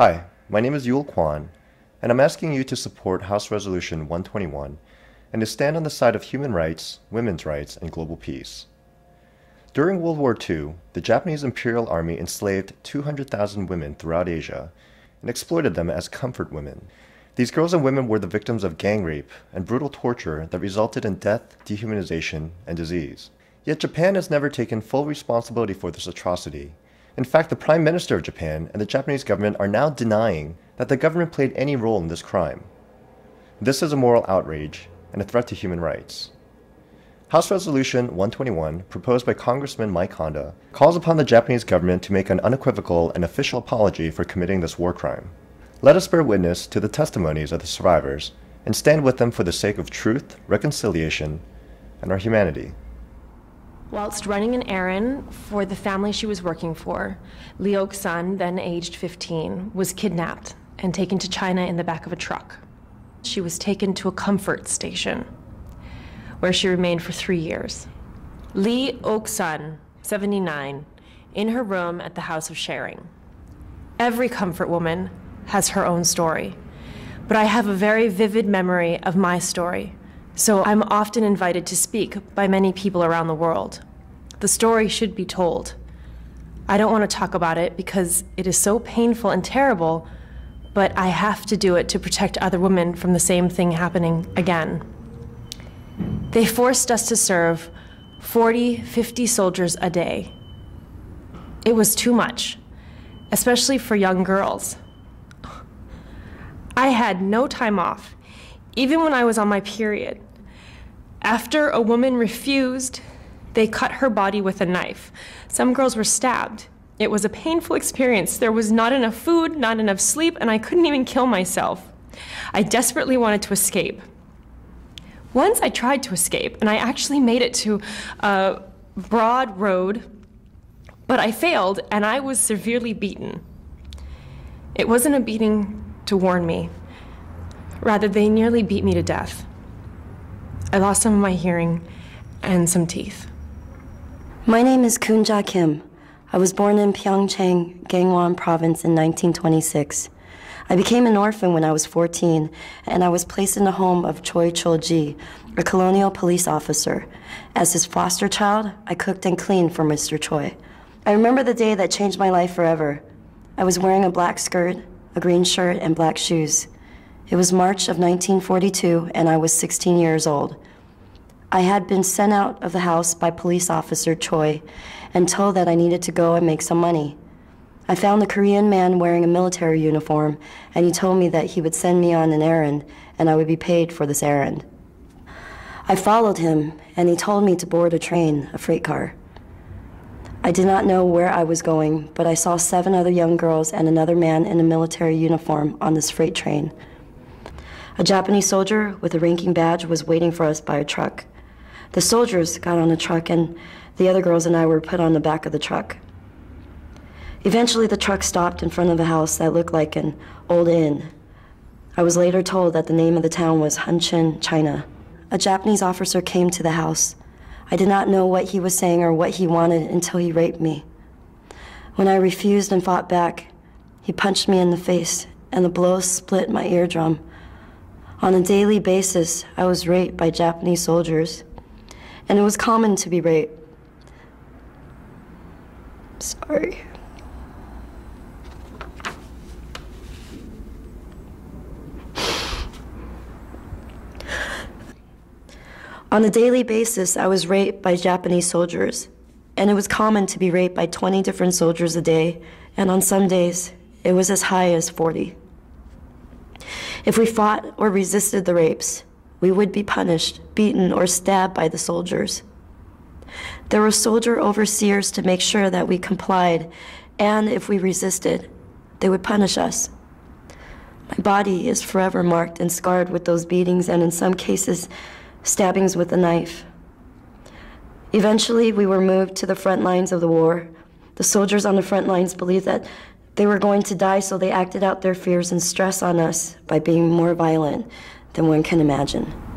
Hi, my name is Yul Kwon, and I'm asking you to support House Resolution 121 and to stand on the side of human rights, women's rights, and global peace. During World War II, the Japanese Imperial Army enslaved 200,000 women throughout Asia and exploited them as comfort women. These girls and women were the victims of gang rape and brutal torture that resulted in death, dehumanization, and disease. Yet Japan has never taken full responsibility for this atrocity. In fact, the Prime Minister of Japan and the Japanese government are now denying that the government played any role in this crime. This is a moral outrage and a threat to human rights. House Resolution 121, proposed by Congressman Mike Honda, calls upon the Japanese government to make an unequivocal and official apology for committing this war crime. Let us bear witness to the testimonies of the survivors and stand with them for the sake of truth, reconciliation, and our humanity. Whilst running an errand for the family she was working for, Lee Ok-san, then aged 15, was kidnapped and taken to China in the back of a truck. She was taken to a comfort station, where she remained for 3 years. Lee Ok-san, 79, in her room at the House of Sharing. Every comfort woman has her own story, but I have a very vivid memory of my story, so I'm often invited to speak by many people around the world. The story should be told. I don't want to talk about it because it is so painful and terrible, but I have to do it to protect other women from the same thing happening again. They forced us to serve 40, 50 soldiers a day. It was too much, especially for young girls. I had no time off, even when I was on my period. After a woman refused, they cut her body with a knife. Some girls were stabbed. It was a painful experience. There was not enough food, not enough sleep, and I couldn't even kill myself. I desperately wanted to escape. Once I tried to escape, and I actually made it to a broad road, but I failed, and I was severely beaten. It wasn't a beating to warn me. Rather, they nearly beat me to death. I lost some of my hearing and some teeth. My name is Kunja Kim. I was born in Pyeongchang, Gangwon Province in 1926. I became an orphan when I was 14, and I was placed in the home of Choi Chul-ji, a colonial police officer. As his foster child, I cooked and cleaned for Mr. Choi. I remember the day that changed my life forever. I was wearing a black skirt, a green shirt, and black shoes. It was March of 1942, and I was 16 years old. I had been sent out of the house by police officer Choi and told that I needed to go and make some money. I found a Korean man wearing a military uniform, and he told me that he would send me on an errand, and I would be paid for this errand. I followed him, and he told me to board a train, a freight car. I did not know where I was going, but I saw 7 other young girls and another man in a military uniform on this freight train. A Japanese soldier with a ranking badge was waiting for us by a truck. The soldiers got on the truck, and the other girls and I were put on the back of the truck. Eventually, the truck stopped in front of a house that looked like an old inn. I was later told that the name of the town was Hunchun, China. A Japanese officer came to the house. I did not know what he was saying or what he wanted until he raped me. When I refused and fought back, he punched me in the face, and the blow split my eardrum. On a daily basis, I was raped by Japanese soldiers, and it was common to be raped. Sorry. On a daily basis, I was raped by Japanese soldiers, and it was common to be raped by 20 different soldiers a day, and on some days, it was as high as 40. If we fought or resisted the rapes, we would be punished, beaten, or stabbed by the soldiers. There were soldier overseers to make sure that we complied, and if we resisted, they would punish us. My body is forever marked and scarred with those beatings, and in some cases, stabbings with a knife. Eventually, we were moved to the front lines of the war. The soldiers on the front lines believed that they were going to die, so they acted out their fears and stress on us by being more violent than one can imagine.